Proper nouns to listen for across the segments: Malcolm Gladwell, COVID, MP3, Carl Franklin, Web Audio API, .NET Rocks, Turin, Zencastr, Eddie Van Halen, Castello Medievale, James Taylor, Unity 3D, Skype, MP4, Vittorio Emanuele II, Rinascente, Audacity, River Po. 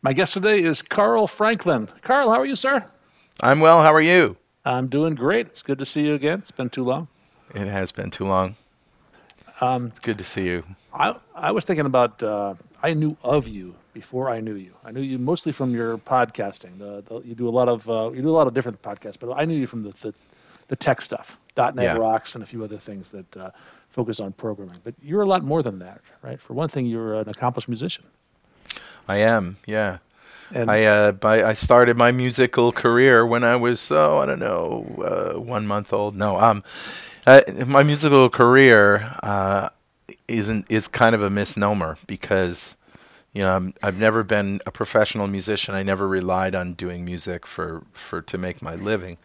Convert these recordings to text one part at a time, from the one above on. My guest today is Carl Franklin. Carl, how are you, sir? I'm well. How are you? I'm doing great. It's good to see you again. It's been too long. It has been too long. It's good to see you. I was thinking about, I knew of you before I knew you. I knew you mostly from your podcasting. You do a lot of different podcasts, but I knew you from the tech stuff, .NET Rocks, and a few other things that focus on programming. But you're a lot more than that, right? For one thing, you're an accomplished musician. I am, yeah. And I started my musical career when I was, oh, I don't know, 1 month old. No, my musical career is kind of a misnomer because, you know, I've never been a professional musician. I never relied on doing music to make my living.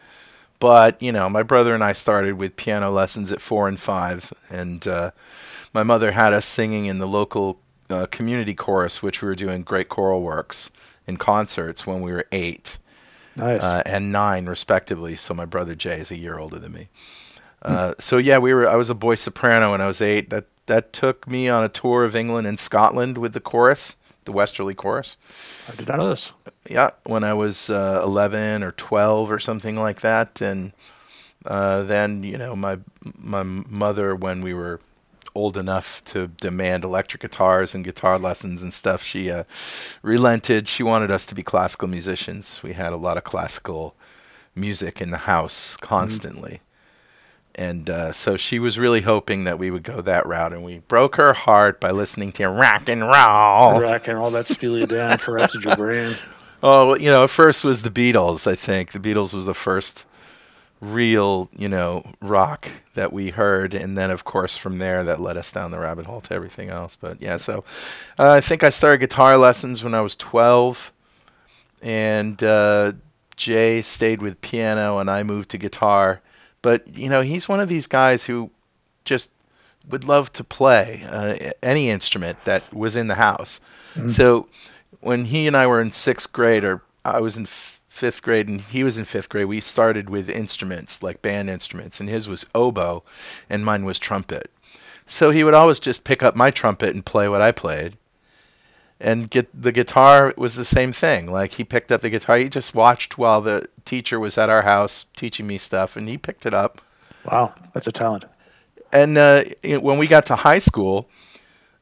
But, you know, my brother and I started with piano lessons at 4 and 5, and my mother had us singing in the local community chorus, which we were doing great choral works in concerts when we were 8 nice. And 9 respectively. So my brother Jay is a year older than me. So yeah, I was a boy soprano when I was 8. That took me on a tour of England and Scotland with the chorus, the Westerly chorus. I did know this. Yeah, when I was 11 or 12 or something like that, and then, you know, my mother, when we were old enough to demand electric guitars and guitar lessons and stuff, she relented. She wanted us to be classical musicians. We had a lot of classical music in the house constantly. And so she was really hoping that we would go that route, and we broke her heart by listening to rock and roll. Rock and roll, that steely Dan corrupted your brain. Oh, well, you know, first was the Beatles, I think. The Beatles was the first real, you know, rock that we heard, and then of course from there that led us down the rabbit hole to everything else. But yeah, so I think I started guitar lessons when I was 12, and Jay stayed with piano and I moved to guitar. But, you know, he's one of these guys who just would love to play any instrument that was in the house. So when he and I were in 6th grade, or I was in 5th grade and he was in 5th grade, we started with instruments, like band instruments, and his was oboe and mine was trumpet. So he would always just pick up my trumpet and play what I played. And the guitar was the same thing. Like, he picked up the guitar. He just watched while the teacher was at our house teaching me stuff, and he picked it up. Wow, that's a talent. And when we got to high school,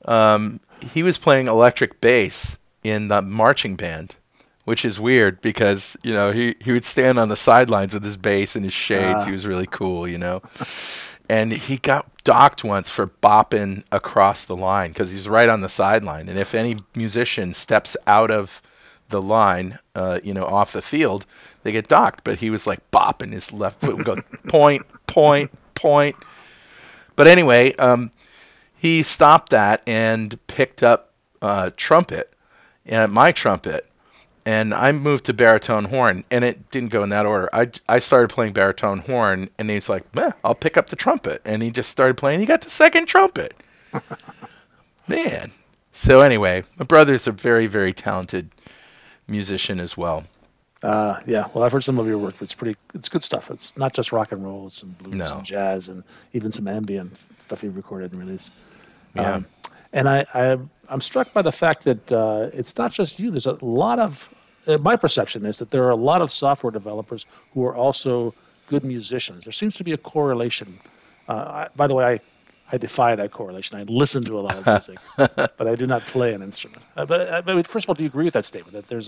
he was playing electric bass in the marching band, which is weird because, you know, he would stand on the sidelines with his bass and his shades. He was really cool, you know. And he got docked once for bopping across the line because he's right on the sideline. And if any musician steps out of the line, you know, off the field, they get docked. But he was like bopping. His left foot would go point, point, point. But anyway, he stopped that and picked up trumpet, my trumpet. And I moved to baritone horn, and it didn't go in that order. I started playing baritone horn, and he's like, meh, I'll pick up the trumpet. And he just started playing. He got the second trumpet. Man. So anyway, my brother's a very, very talented musician as well. Yeah. Well, I've heard some of your work. It's good stuff. It's not just rock and roll. It's some blues and jazz and even some ambient stuff he recorded and released. Yeah. And I'm struck by the fact that it's not just you. There's a lot of my perception is that there are a lot of software developers who are also good musicians. There seems to be a correlation. By the way, I defy that correlation. I listen to a lot of music, but I do not play an instrument. But first of all, do you agree with that statement, that there's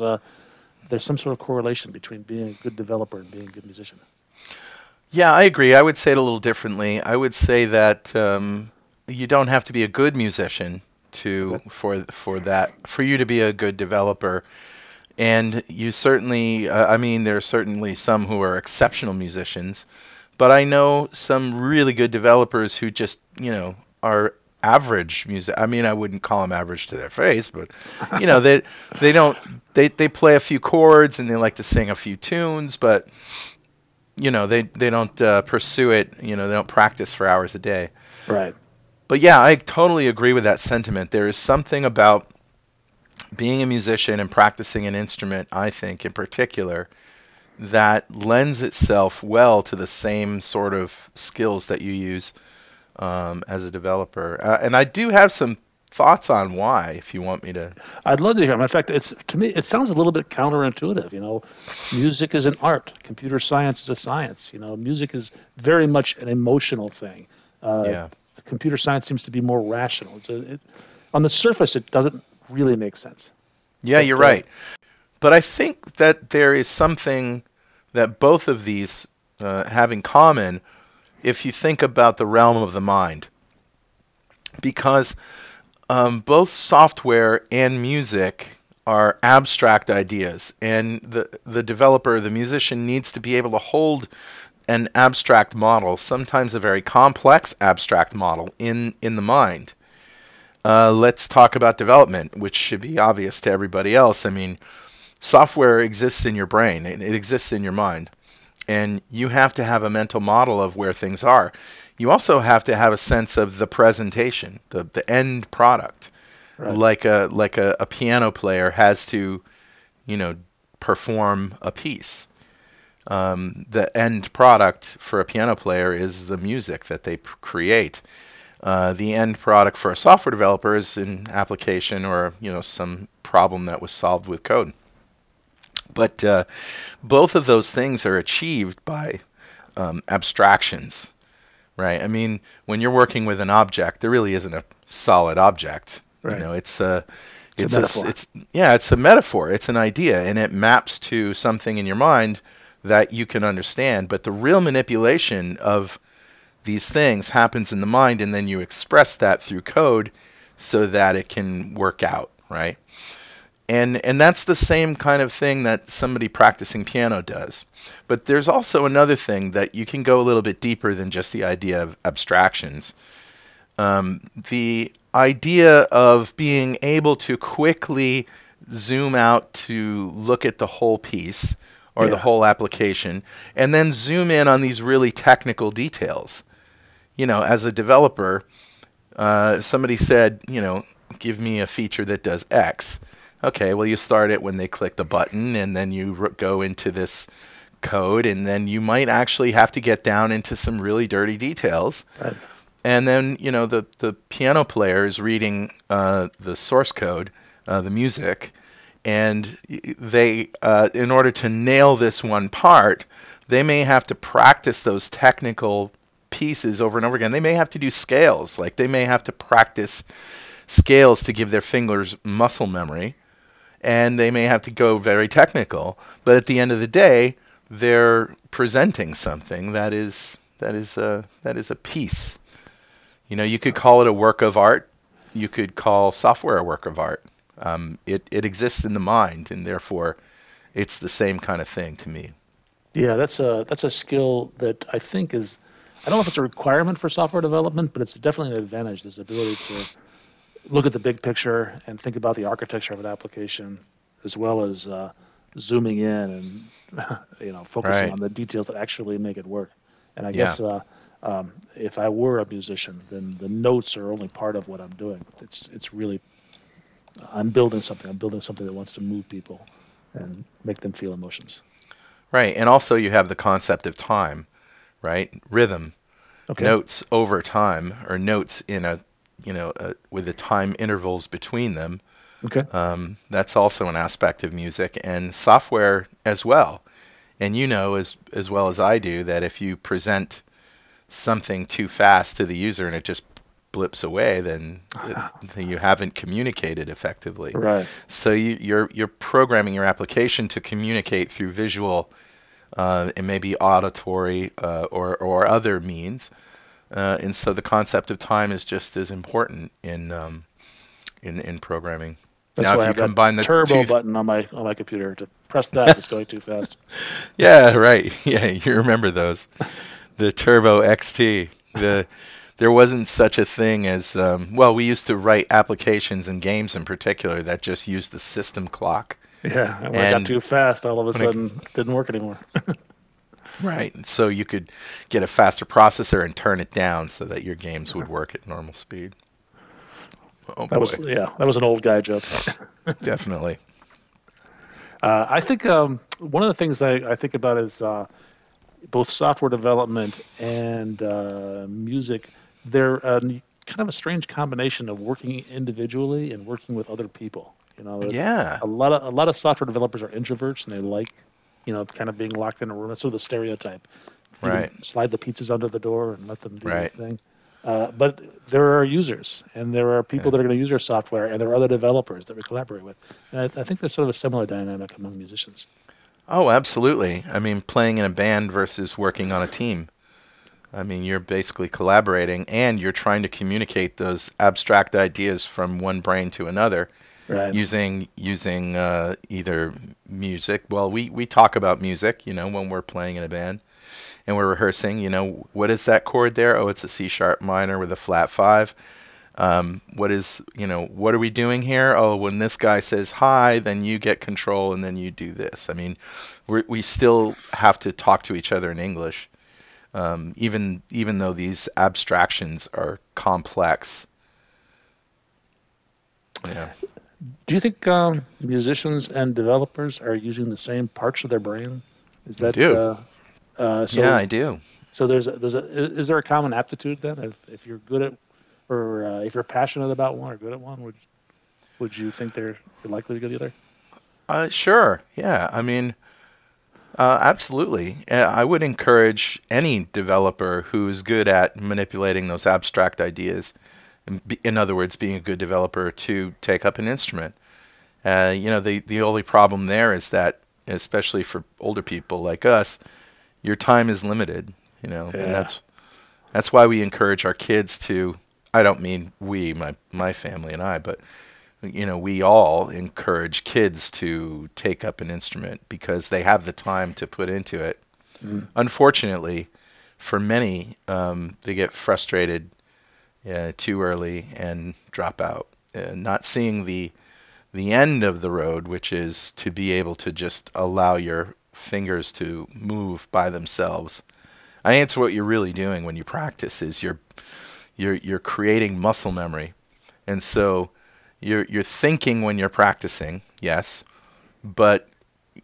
some sort of correlation between being a good developer and being a good musician? Yeah, I agree. I would say it a little differently. I would say that you don't have to be a good musician for you to be a good developer. And you certainly I mean, there are certainly some who are exceptional musicians, but I know some really good developers who just, you know, are average music. I mean, I wouldn't call them average to their face, but, you know, they play a few chords and they like to sing a few tunes, but, you know, they don't pursue it, you know, they don't practice for hours a day. Right. But yeah, I totally agree with that sentiment. There is something about being a musician and practicing an instrument, I think in particular, that lends itself well to the same sort of skills that you use as a developer. And I do have some thoughts on why, if you want me to. I'd love to hear them. In fact, it's, to me, it sounds a little bit counterintuitive. You know, music is an art. Computer science is a science. You know, music is very much an emotional thing. Yeah. Computer science seems to be more rational. It's a, on the surface, it doesn't really make sense. Yeah, but, you're right. But I think that there is something that both of these have in common if you think about the realm of the mind. Because both software and music are abstract ideas. And the developer, the musician, needs to be able to hold an abstract model, sometimes a very complex abstract model, in the mind. Let's talk about development, which should be obvious to everybody else. I mean, software exists in your brain. It exists in your mind. And you have to have a mental model of where things are. You also have to have a sense of the presentation, the end product. Right. Like a piano player has to, you know, perform a piece. The end product for a piano player is the music that they create. The end product for a software developer is an application or, you know, some problem that was solved with code. But both of those things are achieved by abstractions, right? I mean, when you're working with an object, there really isn't a solid object. Right. You know, it's a metaphor. It's an idea, and it maps to something in your mind that you can understand. But the real manipulation of these things happens in the mind, and then you express that through code so that it can work out, right? And that's the same kind of thing that somebody practicing piano does. But there's also another thing that you can go a little bit deeper than just the idea of abstractions. The idea of being able to quickly zoom out to look at the whole piece or the whole application, and then zoom in on these really technical details. You know, as a developer, somebody said, you know, give me a feature that does X. Okay, well, you start it when they click the button, and then you go into this code, and then you might actually have to get down into some really dirty details. Right. And then, you know, the piano player is reading the source code, the music, and they, in order to nail this one part, they may have to practice those technical pieces over and over again. They may have to do scales. Like, they may have to practice scales to give their fingers muscle memory. And they may have to go very technical, but at the end of the day, they're presenting something that is a piece. You know, you could call it a work of art. You could call software a work of art. It exists in the mind, and therefore, it's the same kind of thing to me. Yeah, that's a skill that I think is, I don't know if it's a requirement for software development, but it's definitely an advantage. This ability to look at the big picture and think about the architecture of an application, as well as zooming in and you know, focusing on the details that actually make it work. And I guess if I were a musician, then the notes are only part of what I'm doing. It's really, I'm building something. I'm building something that wants to move people and make them feel emotions. Right, and also you have the concept of time, right? Rhythm, notes over time, or notes in a, you know, with the time intervals between them. Okay. That's also an aspect of music and software as well. And you know as well as I do that if you present something too fast to the user and it just blips away, then you haven't communicated effectively. Right. So you're programming your application to communicate through visual and maybe auditory or other means. And so the concept of time is just as important in programming. That's now, why if you combine the turbo button on my computer to press that, it's going too fast. Yeah, right. Yeah, you remember those. The Turbo XT. There wasn't such a thing as well. We used to write applications and games in particular that just used the system clock. Yeah, and when it got too fast, all of a sudden it didn't work anymore. Right, so you could get a faster processor and turn it down so that your games would work at normal speed. Oh, that boy. Was, yeah, that was an old guy joke. Definitely. I think one of the things I think about is both software development and music. They're kind of a strange combination of working individually and working with other people. You know, yeah. A lot of software developers are introverts, and they like, you know, kind of being locked in a room. That's sort of the stereotype. You right. Slide the pizzas under the door and let them do right. their thing. But there are users, and there are people yeah. that are going to use your software, and there are other developers that we collaborate with. And I think there's sort of a similar dynamic among musicians. Oh, absolutely. I mean, playing in a band versus working on a team. I mean, you're basically collaborating, and you're trying to communicate those abstract ideas from one brain to another right. using either music. Well, we talk about music, you know, when we're playing in a band. And we're rehearsing, you know, what is that chord there? Oh, it's a C-sharp minor with a flat 5. What is, you know, what are we doing here? Oh, when this guy says hi, then you get control and then you do this. I mean, we still have to talk to each other in English, even though these abstractions are complex. Yeah. Do you think musicians and developers are using the same parts of their brain? Is that? They do. So yeah, I do. So is there a common aptitude then? If you're good at, or if you're passionate about one or good at one, would you think they're likely to go the other? Sure. Yeah. I mean, absolutely. I would encourage any developer who's good at manipulating those abstract ideas, in other words, being a good developer, to take up an instrument. You know, the only problem there is that, especially for older people like us, your time is limited, you know, yeah. and that's why we encourage our kids to, I don't mean we, my family and I, but, you know, we all encourage kids to take up an instrument because they have the time to put into it. Mm. Unfortunately, for many, they get frustrated too early and drop out, not seeing the end of the road, which is to be able to just allow your fingers to move by themselves. I think it's what you're really doing when you practice is you're creating muscle memory, and so you're thinking when you're practicing, yes, but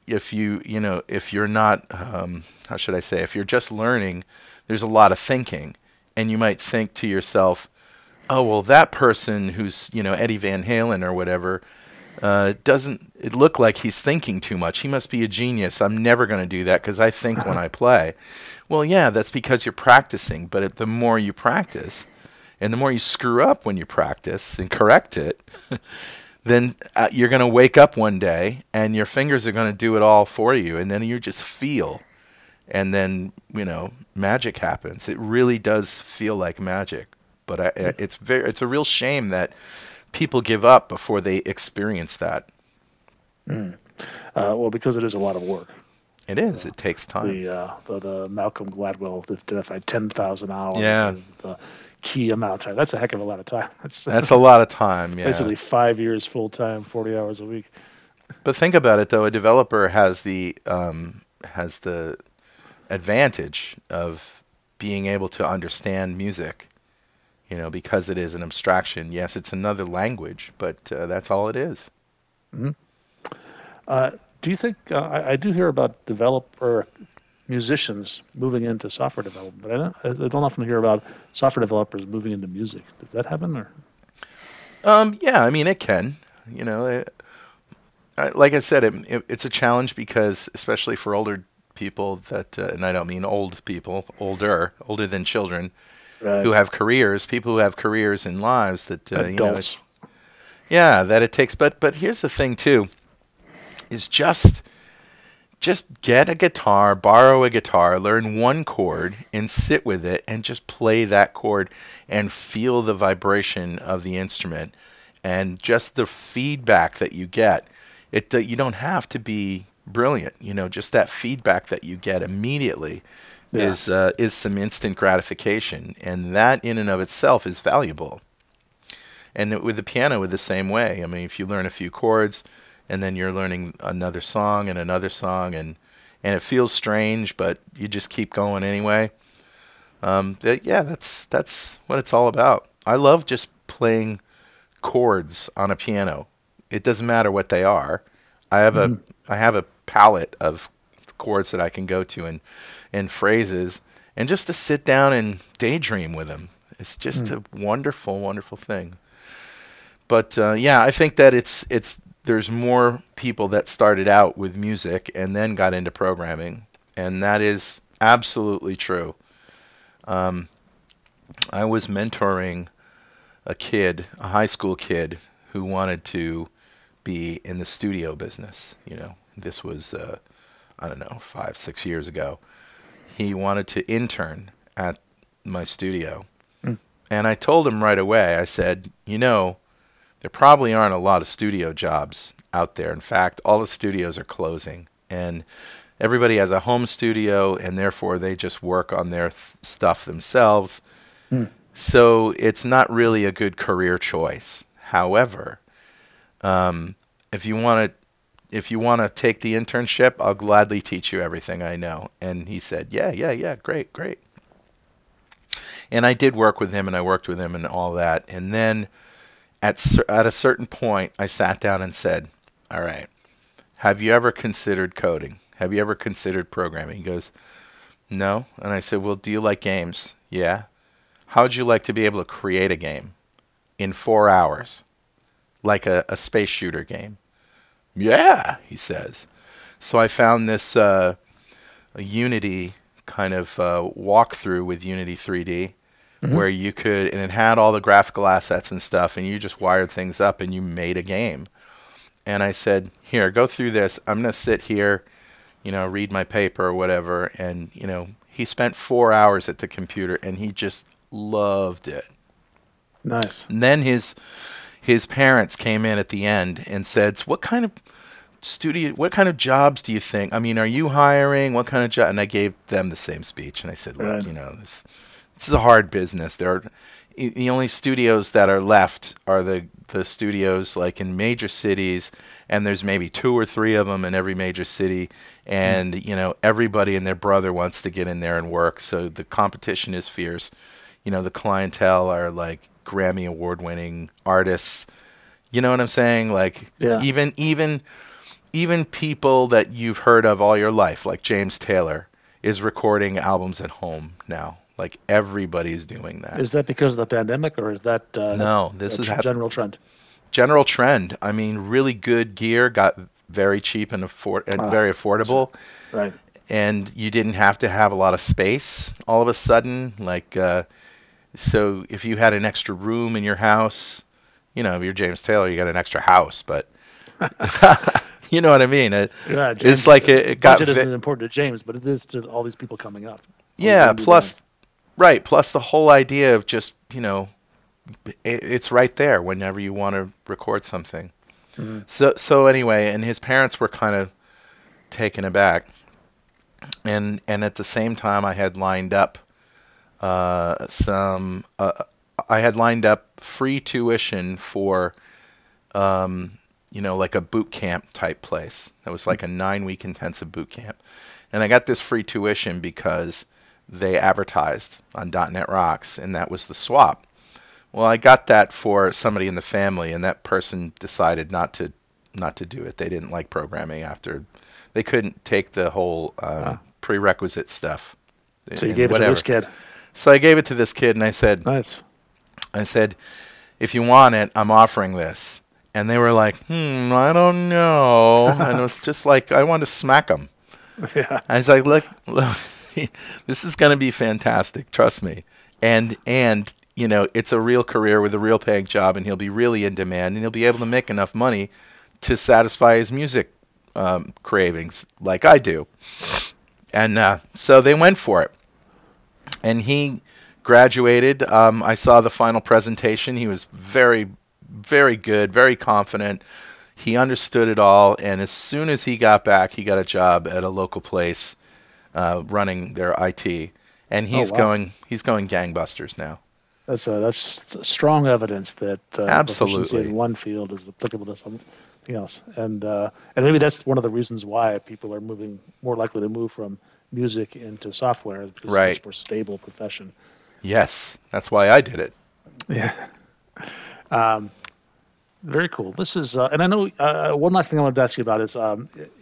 if you know, if you're not how should I say, if you're just learning, there's a lot of thinking, and you might think to yourself, oh well, that person who's, you know, Eddie Van Halen or whatever. Doesn't it look like he's thinking too much? He must be a genius. I'm never going to do that because I think when I play. Well, yeah, that's because you're practicing. But the more you practice, and the more you screw up when you practice and correct it, then you're going to wake up one day and your fingers are going to do it all for you. And then you just feel, and then, you know, magic happens. It really does feel like magic. But it's a real shame that people give up before they experience that. Mm. Well, because it is a lot of work. It is. It takes time. The Malcolm Gladwell identified 10,000 hours yeah. as the key amount of time. That's a heck of a lot of time. That's a lot of time, yeah. Basically 5 years full time, 40 hours a week. But think about it, though. A developer has the advantage of being able to understand music. You know, because it is an abstraction. Yes, it's another language, but that's all it is. Mm-hmm. Do you think I do hear about developer musicians moving into software development, but I don't often hear about software developers moving into music. Does that happen? Or? Yeah, I mean, it can. You know, like I said, it's a challenge because, especially for older people, that and I don't mean old people, older than children. Right. Who have careers, people who have careers and lives that, you know, that it takes. But here's the thing too, is just get a guitar, borrow a guitar, learn one chord and sit with it and just play that chord and feel the vibration of the instrument and just the feedback that you get. You don't have to be brilliant, you know, just that feedback that you get immediately. Yeah. Is some instant gratification, and that in and of itself is valuable. And with the piano, with the same way. I mean, if you learn a few chords, and then you're learning another song, and it feels strange, but you just keep going anyway. Yeah, that's what it's all about. I love just playing chords on a piano. It doesn't matter what they are. I have a palette of chords that I can go to and phrases, and just to sit down and daydream with them. It's just a wonderful, wonderful thing. But yeah, I think that there's more people that started out with music and then got into programming, and that is absolutely true. I was mentoring a kid, a high school kid, who wanted to be in the studio business. You know, this was I don't know, 5, 6 years ago. He wanted to intern at my studio, and I told him right away. I said, you know, there probably aren't a lot of studio jobs out there. In fact, all the studios are closing, and everybody has a home studio, and therefore they just work on their stuff themselves. So it's not really a good career choice. However, if you want to take the internship, I'll gladly teach you everything I know. And he said, yeah, yeah, yeah, great, great. And I did work with him, and I worked with him and all that. And then at a certain point, I sat down and said, all right, have you ever considered coding? Have you ever considered programming? He goes, no. And I said, well, do you like games? Yeah. How would you like to be able to create a game in 4 hours, like a space shooter game? Yeah, he says. So I found this a Unity kind of walkthrough with Unity 3D, where you could, and it had all the graphical assets and stuff, and you just wired things up and you made a game. And I said, here, go through this. I'm going to sit here, you know, read my paper or whatever. And, you know, he spent 4 hours at the computer and he just loved it. Nice. And then his parents came in at the end and said, what kind of studio, what kind of jobs do you think? I mean, are you hiring? What kind of job? And I gave them the same speech. And I said, look, you know, this is a hard business. There are, the only studios that are left are the studios like in major cities, and there's maybe 2 or 3 of them in every major city. And, you know, everybody and their brother wants to get in there and work. So the competition is fierce. You know, the clientele are like Grammy award-winning artists. You know what I'm saying? Like even people that you've heard of all your life, like James Taylor, is recording albums at home now. Like everybody's doing that. Is that because of the pandemic, or is that no? This is a general trend. General trend. I mean, really good gear got very cheap and very affordable. Right. And you didn't have to have a lot of space all of a sudden. Like, so if you had an extra room in your house, you know, if you're James Taylor, you got an extra house, but. You know what I mean? It's like it got. Budget isn't important to James, but it is to all these people coming up. Yeah. Plus. Right. Plus the whole idea of just, you know, it's right there whenever you want to record something. So anyway, and his parents were kind of taken aback. And at the same time, I had lined up free tuition for, you know, like a boot camp type place. That was like a 9-week intensive boot camp. And I got this free tuition because they advertised on .NET Rocks, and that was the swap. Well, I got that for somebody in the family, and that person decided not to do it. They didn't like programming after. They couldn't take the whole prerequisite stuff. So you gave it to this kid. So I gave it to this kid, and I said, nice. I said, if you want it, I'm offering this. And they were like, I don't know. And it was just like, I wanted to smack them. Yeah. I was like, look. This is going to be fantastic, trust me. And you know, it's a real career with a real paying job, and he'll be really in demand, and he'll be able to make enough money to satisfy his music cravings like I do. And so they went for it. And he graduated. I saw the final presentation. He was very, very good, very confident. He understood it all. And as soon as he got back, he got a job at a local place running their IT, and he's going gangbusters now. That's strong evidence that absolutely in one field is applicable to something else, and maybe that's one of the reasons why people are moving, more likely to move from music into software, is because it's a more stable profession. Yes, that's why I did it. Yeah. Very cool. This is, and I know one last thing I wanted to ask you about is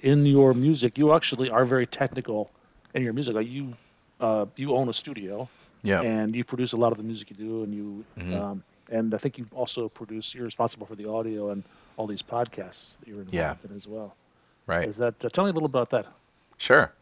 in your music, you actually are very technical in your music. Like you own a studio, yeah, and you produce a lot of the music you do, and you, and I think you also produce. You're responsible for the audio and all these podcasts that you're involved in as well. Right. Is that? Tell me a little about that. Sure.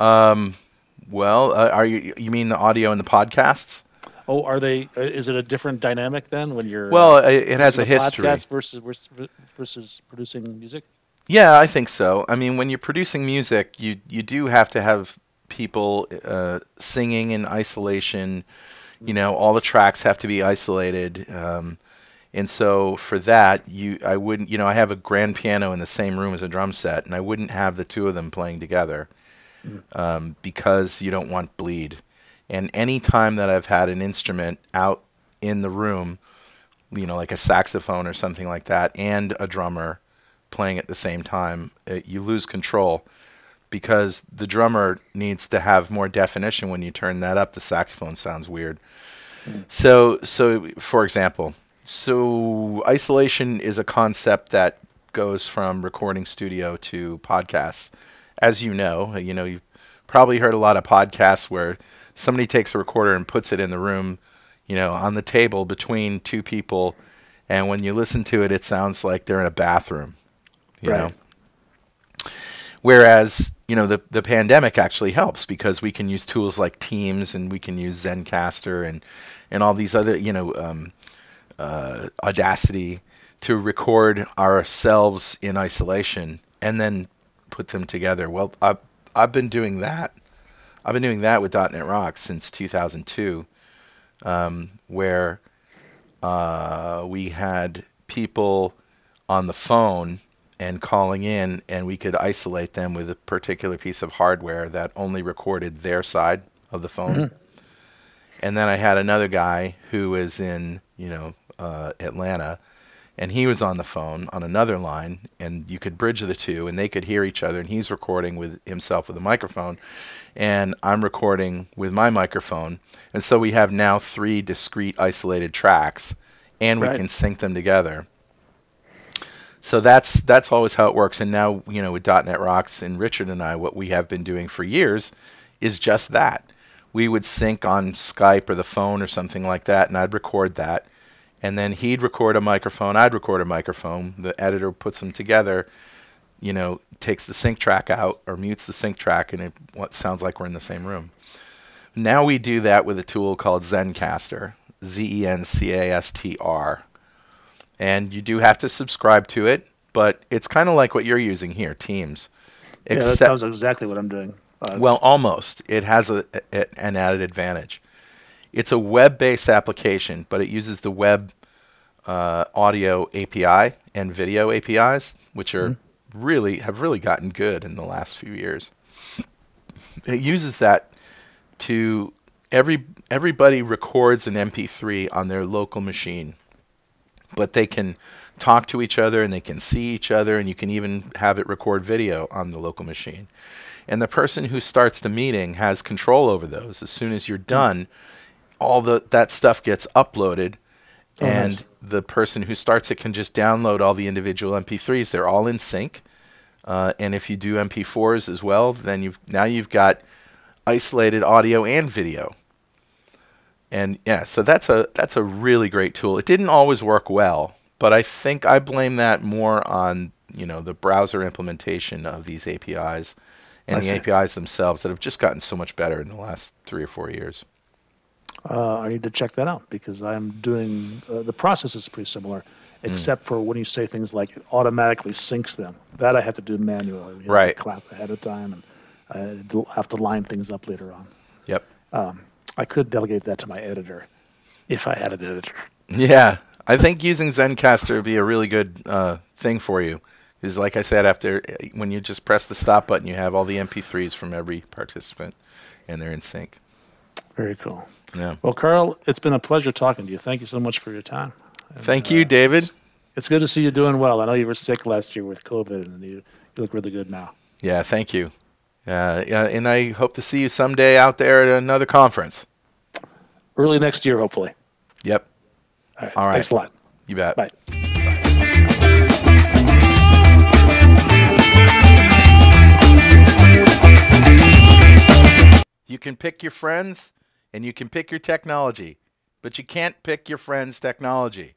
Well, are you? You mean the audio and the podcasts? Oh, are they? Is it a different dynamic then when you're? Well, it has a history. Podcast versus producing music. Yeah, I think so. I mean, when you're producing music, you do have to have people singing in isolation. You know, all the tracks have to be isolated, and so for that, I wouldn't. You know, I have a grand piano in the same room as a drum set, and I wouldn't have the two of them playing together because you don't want bleed. And any time that I've had an instrument out in the room, you know, like a saxophone or something like that, and a drummer playing at the same time, you lose control because the drummer needs to have more definition. When you turn that up, the saxophone sounds weird. So for example, isolation is a concept that goes from recording studio to podcasts. As you know, you've probably heard a lot of podcasts where somebody takes a recorder and puts it in the room, you know, on the table between two people, and when you listen to it, it sounds like they're in a bathroom, you know. Whereas, you know, the pandemic actually helps because we can use tools like Teams, and we can use Zencastr and all these other, you know, Audacity to record ourselves in isolation and then put them together. Well, I've been doing that. I've been doing that with .NET Rocks since 2002, where we had people on the phone and calling in, and we could isolate them with a particular piece of hardware that only recorded their side of the phone. And then I had another guy who was in, you know, Atlanta, and he was on the phone on another line, and you could bridge the two, and they could hear each other, and he's recording with himself with a microphone, and I'm recording with my microphone. And so we have now three discrete isolated tracks, and we can sync them together. So that's always how it works. And now, you know, with .NET Rocks and Richard and I, what we have been doing for years is just that. We would sync on Skype or the phone or something like that, and I'd record that. And then he'd record a microphone, I'd record a microphone, the editor puts them together, you know, takes the sync track out or mutes the sync track, and it sounds like we're in the same room. Now we do that with a tool called Zencastr, Z-E-N-C-A-S-T-R. And you do have to subscribe to it, but it's kind of like what you're using here, Teams. Yeah, that sounds exactly what I'm doing. Well, almost. It has an added advantage. It's a web-based application, but it uses the web audio API and video APIs, which are really gotten good in the last few years. It uses that to everybody records an MP3 on their local machine, but they can talk to each other and they can see each other, and you can even have it record video on the local machine. And the person who starts the meeting has control over those. As soon as you're done, all that stuff gets uploaded, and the person who starts it can just download all the individual MP3s. They're all in sync, and if you do MP4s as well, then now you've got isolated audio and video. And yeah, so that's a really great tool. It didn't always work well, but I think I blame that more on, you know, the browser implementation of these APIs and the APIs themselves that have just gotten so much better in the last 3 or 4 years. I need to check that out because I'm doing the process is pretty similar, except for when you say things like it automatically syncs them. That I have to do manually. You know, I clap ahead of time, and I have to line things up later on. Yep. I could delegate that to my editor, if I had an editor. Yeah, I think using Zencastr would be a really good thing for you. Because like I said, when you just press the stop button, you have all the MP3s from every participant, and they're in sync. Very cool. Yeah. Well, Carl, it's been a pleasure talking to you. Thank you so much for your time. And, thank you, David. It's good to see you doing well. I know you were sick last year with COVID, and you look really good now. Yeah, thank you. And I hope to see you someday out there at another conference. Early next year, hopefully. Yep. All right. Thanks a lot. You bet. Bye. Bye. can pick your friends and you can pick your technology, but you can't pick your friend's technology.